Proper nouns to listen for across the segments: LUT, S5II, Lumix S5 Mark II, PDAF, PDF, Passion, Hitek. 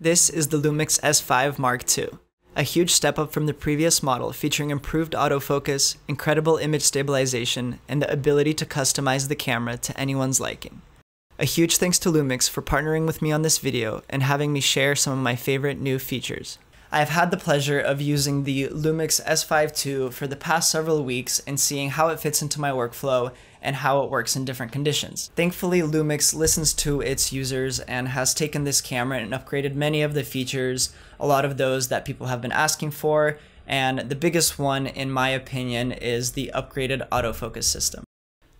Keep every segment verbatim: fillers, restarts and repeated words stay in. This is the Lumix S five Mark two, a huge step up from the previous model featuring improved autofocus, incredible image stabilization, and the ability to customize the camera to anyone's liking. A huge thanks to Lumix for partnering with me on this video and having me share some of my favorite new features. I have had the pleasure of using the Lumix S five two for the past several weeks and seeing how it fits into my workflow and how it works in different conditions. Thankfully, Lumix listens to its users and has taken this camera and upgraded many of the features, a lot of those that people have been asking for, and the biggest one, in my opinion, is the upgraded autofocus system.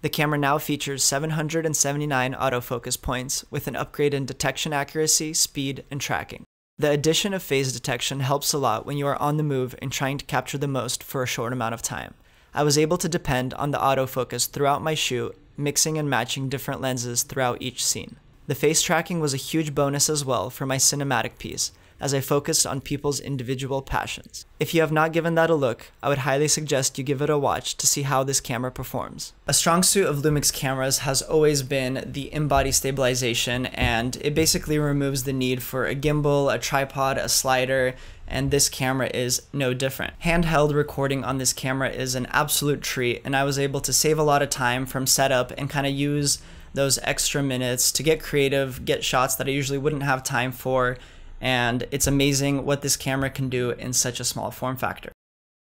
The camera now features seven hundred seventy-nine autofocus points with an upgrade in detection accuracy, speed, and tracking. The addition of phase detection helps a lot when you are on the move and trying to capture the most for a short amount of time. I was able to depend on the autofocus throughout my shoot, mixing and matching different lenses throughout each scene. The face tracking was a huge bonus as well for my cinematic piece, as I focused on people's individual passions. If you have not given that a look, I would highly suggest you give it a watch to see how this camera performs. A strong suit of Lumix cameras has always been the in-body stabilization, and it basically removes the need for a gimbal, a tripod, a slider, and this camera is no different. Handheld recording on this camera is an absolute treat, and I was able to save a lot of time from setup and kind of use those extra minutes to get creative, get shots that I usually wouldn't have time for, and it's amazing what this camera can do in such a small form factor.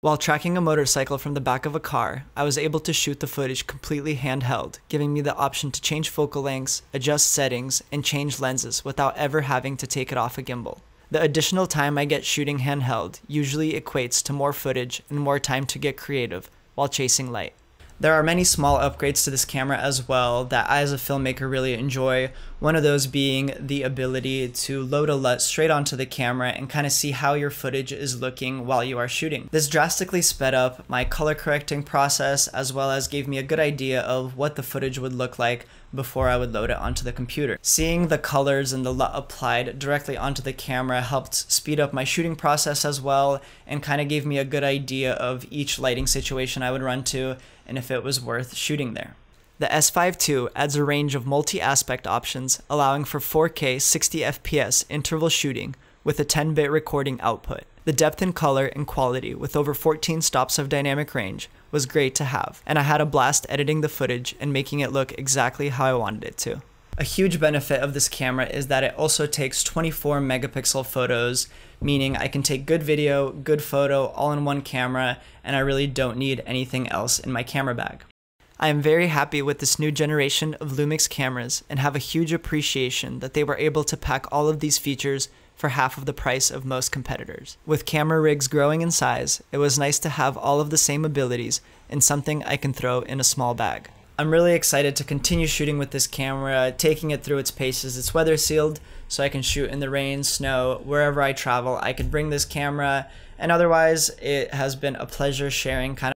While tracking a motorcycle from the back of a car, I was able to shoot the footage completely handheld, giving me the option to change focal lengths, adjust settings, and change lenses without ever having to take it off a gimbal. The additional time I get shooting handheld usually equates to more footage and more time to get creative while chasing light. There are many small upgrades to this camera as well that I as a filmmaker really enjoy, one of those being the ability to load a LUT straight onto the camera and kind of see how your footage is looking while you are shooting. This drastically sped up my color correcting process as well as gave me a good idea of what the footage would look like before I would load it onto the computer. Seeing the colors and the LUT applied directly onto the camera helped speed up my shooting process as well and kind of gave me a good idea of each lighting situation I would run to and if it was worth shooting there. The S five two adds a range of multi-aspect options, allowing for four K sixty F P S interval shooting with a ten bit recording output. The depth in color and quality with over fourteen stops of dynamic range was great to have, and I had a blast editing the footage and making it look exactly how I wanted it to. A huge benefit of this camera is that it also takes twenty-four megapixel photos, meaning I can take good video, good photo, all in one camera, and I really don't need anything else in my camera bag. I am very happy with this new generation of Lumix cameras and have a huge appreciation that they were able to pack all of these features for half of the price of most competitors. With camera rigs growing in size, it was nice to have all of the same abilities and something I can throw in a small bag. I'm really excited to continue shooting with this camera, taking it through its paces. It's weather sealed, so I can shoot in the rain, snow, wherever I travel. I could bring this camera, and otherwise it has been a pleasure sharing kind of